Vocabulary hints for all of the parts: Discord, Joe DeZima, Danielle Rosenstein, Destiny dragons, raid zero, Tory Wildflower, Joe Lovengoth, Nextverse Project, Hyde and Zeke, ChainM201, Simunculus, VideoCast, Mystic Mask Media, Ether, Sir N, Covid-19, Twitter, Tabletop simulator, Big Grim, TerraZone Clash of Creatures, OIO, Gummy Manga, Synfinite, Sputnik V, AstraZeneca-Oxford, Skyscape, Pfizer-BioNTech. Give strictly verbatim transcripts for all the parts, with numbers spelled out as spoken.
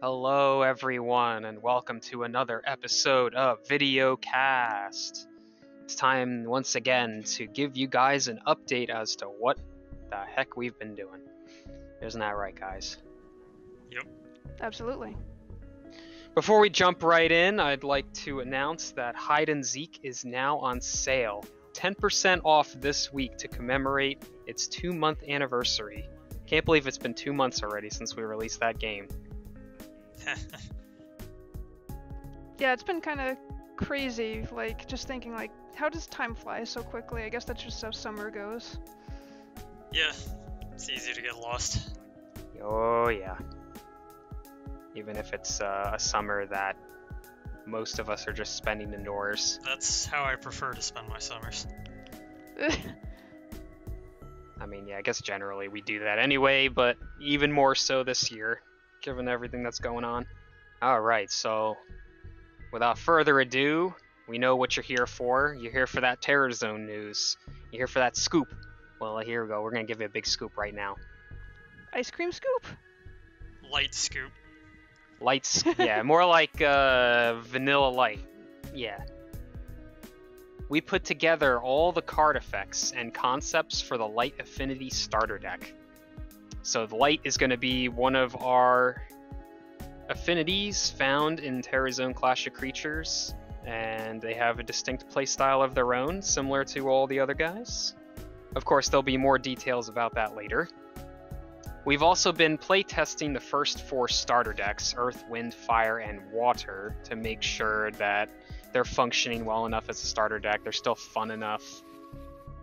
Hello everyone, and welcome to another episode of VideoCast. It's time once again to give you guys an update as to what the heck we've been doing. Isn't that right, guys? Yep. Absolutely. Before we jump right in, I'd like to announce that Hyde and Zeke is now on sale. ten percent off this week to commemorate its two-month anniversary. Can't believe it's been two months already since we released that game. Yeah, it's been kind of crazy, like, just thinking, like, how does time fly so quickly? I guess that's just how summer goes. Yeah, it's easy to get lost. Oh, yeah. Even if it's uh, a summer that most of us are just spending indoors. That's how I prefer to spend my summers. I mean, yeah, I guess generally we do that anyway, but even more so this year, given everything that's going on. All right, so without further ado, we know what you're here for. You're here for that TerraZone news. You're here for that scoop. Well, here we go. We're going to give you a big scoop right now. Ice cream scoop? Light scoop. Lights, yeah, more like uh, vanilla light, yeah. We put together all the card effects and concepts for the Light Affinity starter deck. So the Light is going to be one of our affinities found in TerraZone Clash of Creatures, and they have a distinct playstyle of their own, similar to all the other guys. Of course, there'll be more details about that later. We've also been playtesting the first four starter decks, Earth, Wind, Fire, and Water, to make sure that they're functioning well enough as a starter deck, they're still fun enough.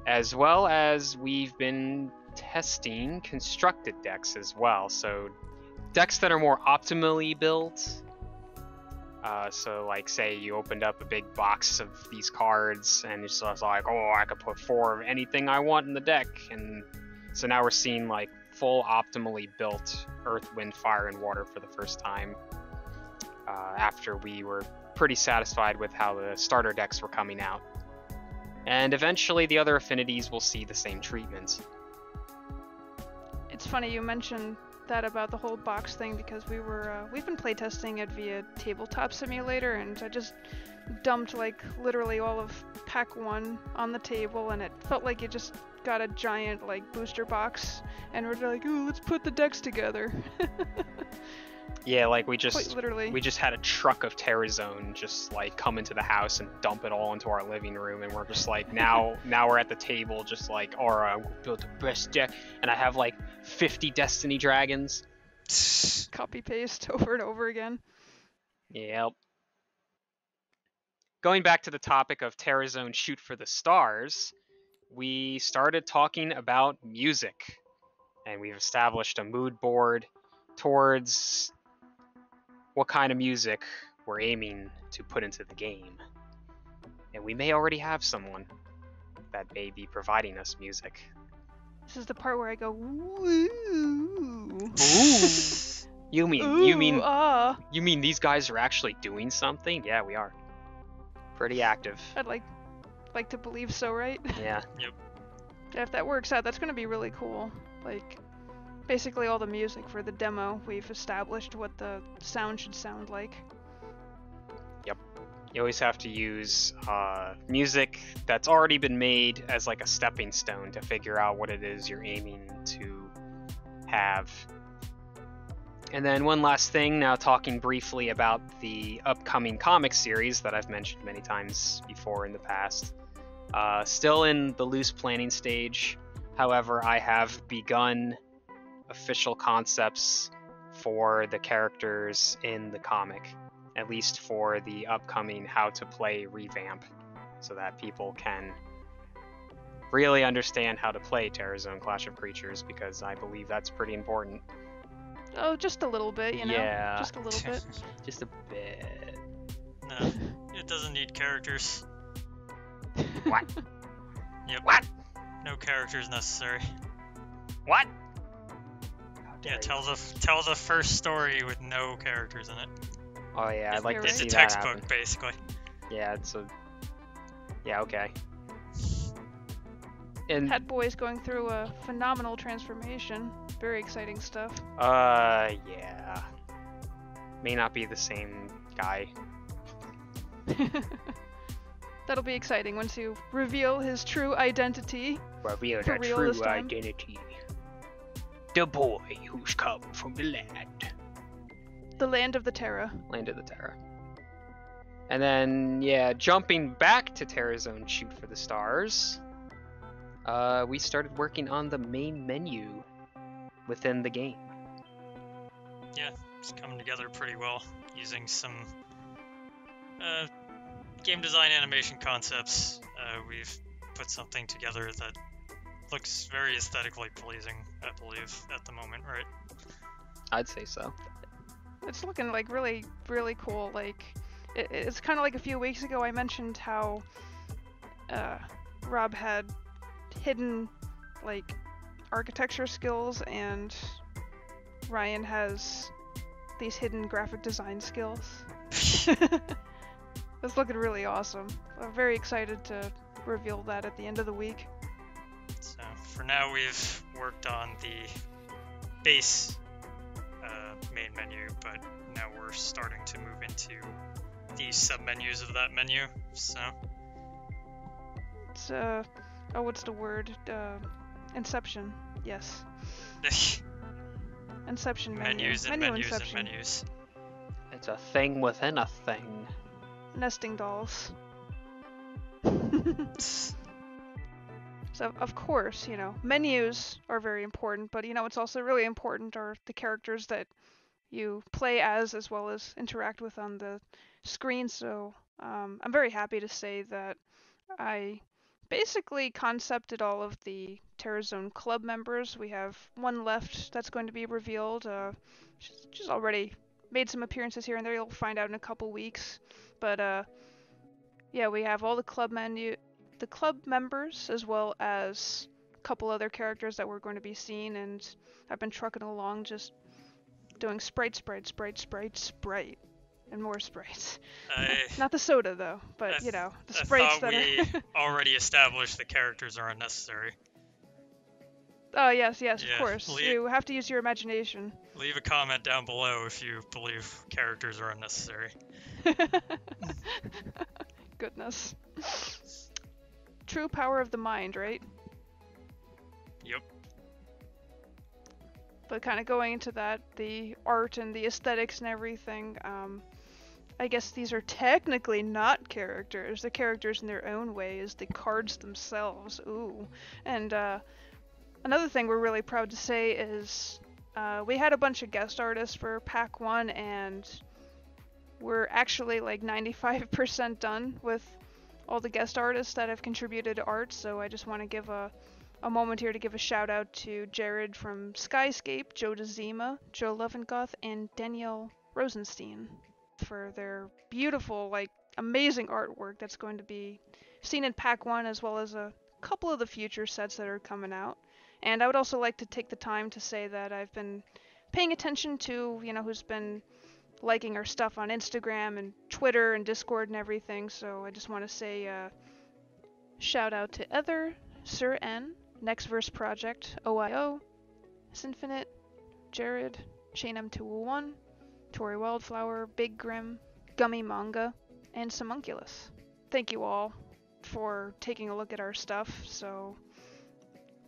As well as we've been testing constructed decks as well, so decks that are more optimally built. Uh, so like, say you opened up a big box of these cards, and it's just like, oh, I could put four of anything I want in the deck, and so now we're seeing like full optimally built Earth, Wind, Fire, and Water for the first time uh, after we were pretty satisfied with how the starter decks were coming out. And eventually the other affinities will see the same treatment. It's funny you mentioned that about the whole box thing because we were, uh, we've been playtesting it via Tabletop Simulator, and I just dumped like literally all of pack one on the table, and it felt like it just got a giant like booster box, and we're like, ooh, let's put the decks together. Yeah, like we just Quite literally we just had a truck of TerraZone just like come into the house and dump it all into our living room, and we're just like, now now we're at the table just like, all right, we'll build the best deck, and I have like fifty Destiny dragons. Copy paste over and over again. Yep. Going back to the topic of TerraZone Shoot for the Stars, we started talking about music, and we've established a mood board towards what kind of music we're aiming to put into the game. And we may already have someone that may be providing us music. This is the part where I go, woo. Ooh. You mean, Ooh, you mean, uh. you mean these guys are actually doing something? Yeah, we are. Pretty active. I'd like like to believe so, right? Yeah. Yep. If that works out, that's going to be really cool. Like, basically all the music for the demo, we've established what the sound should sound like. Yep. You always have to use uh, music that's already been made as like a stepping stone to figure out what it is you're aiming to have. And then one last thing, now talking briefly about the upcoming comic series that I've mentioned many times before in the past. Uh, still in the loose planning stage, however, I have begun official concepts for the characters in the comic, at least for the upcoming How to Play revamp, so that people can really understand how to play TerraZone Clash of Creatures, because I believe that's pretty important. Oh, just a little bit, you know? Yeah. Just a little bit. Just a bit. No, it doesn't need characters. What? Yep. What? No characters necessary. What? Yeah, tell the, tell the first story with no characters in it. Oh, yeah, I'd like to see that. It's a textbook, basically. Yeah, it's a... Yeah, okay. And Hat Boy's going through a phenomenal transformation. Very exciting stuff. Uh, yeah. may not be the same guy. That'll be exciting once you reveal his true identity. Reveal that true identity. The boy who's come from the land. The land of the Terra. Land of the Terra. And then, yeah, jumping back to TerraZone Shoot for the Stars, uh, we started working on the main menu within the game. Yeah, it's coming together pretty well using some uh, game design animation concepts. Uh, we've put something together that looks very aesthetically pleasing, I believe, at the moment, right? I'd say so. It's looking like really, really cool. Like, it, it's kind of like a few weeks ago I mentioned how uh, Rob had hidden, like, architecture skills, and Ryan has these hidden graphic design skills. It's looking really awesome. I'm very excited to reveal that at the end of the week. So for now we've worked on the base uh, main menu, but now we're starting to move into the sub-menus of that menu, so... It's, uh, oh, what's the word? Uh, Inception, yes. Inception menu. Menus and menu menus inception. and menus. It's a thing within a thing. Nesting dolls. So, of course, you know, menus are very important, but, you know, it's also really important are the characters that you play as, as well as interact with on the screen. So um, I'm very happy to say that I basically concepted all of the TerraZone club members. We have one left that's going to be revealed. Uh, she's, she's already made some appearances here and there. You'll find out in a couple weeks. But uh, yeah, we have all the club menu, the club members, as well as a couple other characters that we're going to be seeing. And I've been trucking along, just doing sprite, sprite, sprite, sprite, sprite. And more sprites. I, Not the soda though, but th you know, the sprites that we are... already established the characters are unnecessary. Oh yes, yes, yeah, of course. Leave, you have to use your imagination. Leave a comment down below if you believe characters are unnecessary. Goodness. True power of the mind, right? Yep. But kind of going into that, the art and the aesthetics and everything, um, I guess these are technically not characters. They're characters in their own way, is the cards themselves. Ooh. And uh, another thing we're really proud to say is uh, we had a bunch of guest artists for pack one, and we're actually like ninety-five percent done with all the guest artists that have contributed to art, so I just want to give a A moment here to give a shout out to Jared from Skyscape, Joe DeZima, Joe Lovengoth, and Danielle Rosenstein for their beautiful, like, amazing artwork that's going to be seen in pack one, as well as a couple of the future sets that are coming out. And I would also like to take the time to say that I've been paying attention to, you know, who's been liking our stuff on Instagram and Twitter and Discord and everything, so I just want to say uh, shout out to Ether, Sir N, Nextverse Project, O I O, Synfinite, Jared, Chain M two oh one, Tory Wildflower, Big Grim, Gummy Manga, and Simunculus. Thank you all for taking a look at our stuff, so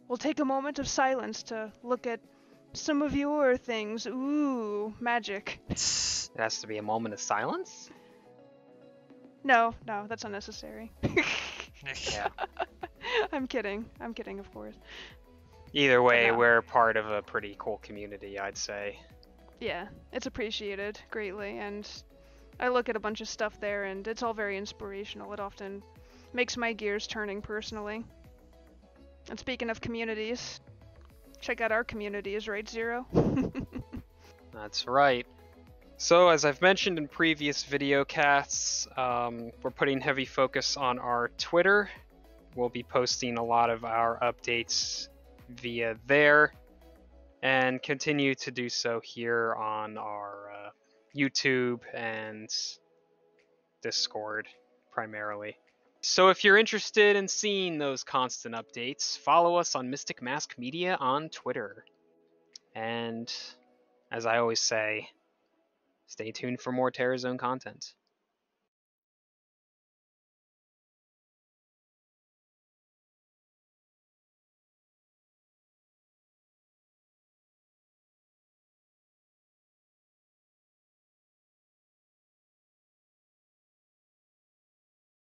we'll take a moment of silence to look at some of your things. Ooh, magic. It has to be a moment of silence? No, no, that's unnecessary. Yeah. I'm kidding. I'm kidding, of course. Either way, we're part of a pretty cool community, I'd say. Yeah, it's appreciated greatly, and I look at a bunch of stuff there, and it's all very inspirational. It often makes my gears turning personally. And speaking of communities, check out our communities, Raid Zero. That's right. So, as I've mentioned in previous video casts, um, we're putting heavy focus on our Twitter. We'll be posting a lot of our updates via there, and continue to do so here on our uh, YouTube and Discord primarily. So if you're interested in seeing those constant updates, follow us on Mystic Mask Media on Twitter. And as I always say, Stay tuned for more TerraZone content.